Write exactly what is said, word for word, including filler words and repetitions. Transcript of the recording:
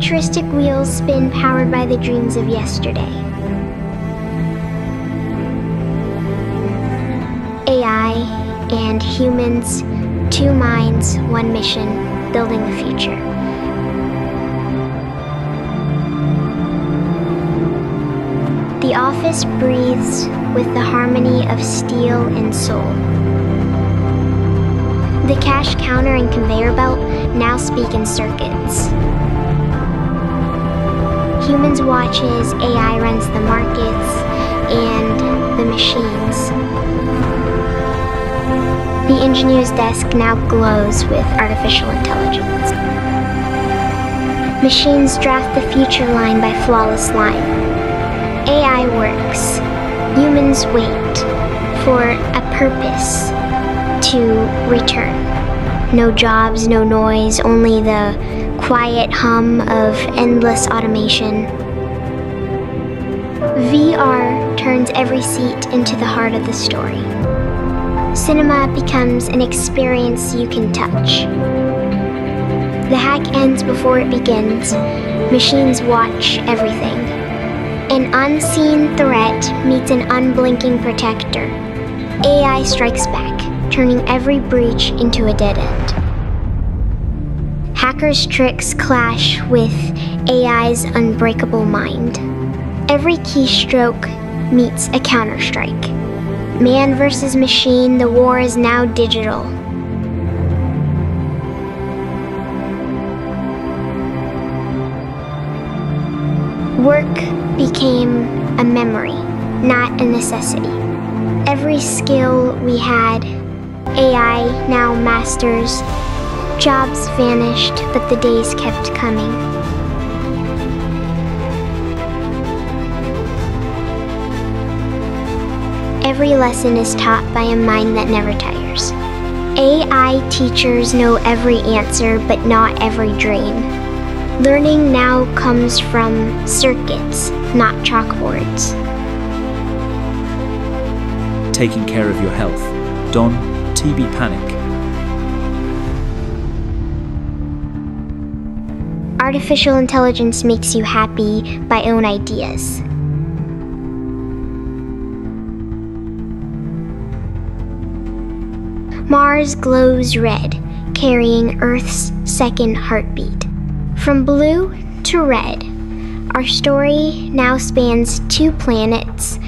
futuristic wheels spin powered by the dreams of yesterday. A I and humans, two minds, one mission, building the future. The office breathes with the harmony of steel and soul. The cash counter and conveyor belt now speak in circuits. Humans watch as A I runs the markets and the machines. The engineer's desk now glows with artificial intelligence. Machines draft the future line by flawless line. A I works, humans wait for a purpose to return. No jobs, no noise, only the quiet hum of endless automation. V R turns every seat into the heart of the story. Cinema becomes an experience you can touch. The hack ends before it begins. Machines watch everything. An unseen threat meets an unblinking protector. A I strikes back, turning every breach into a dead end. Hackers' tricks clash with A I's unbreakable mind. Every keystroke meets a counterstrike. Man versus machine, the war is now digital. Work became a memory, not a necessity. Every skill we had, A I now masters. Jobs vanished, but the days kept coming. Every lesson is taught by a mind that never tires. A I teachers know every answer, but not every dream. Learning now comes from circuits, not chalkboards. Taking care of your health. Don, T B Panic. Artificial intelligence makes you happy by own ideas. Mars glows red, carrying Earth's second heartbeat. From blue to red, our story now spans two planets,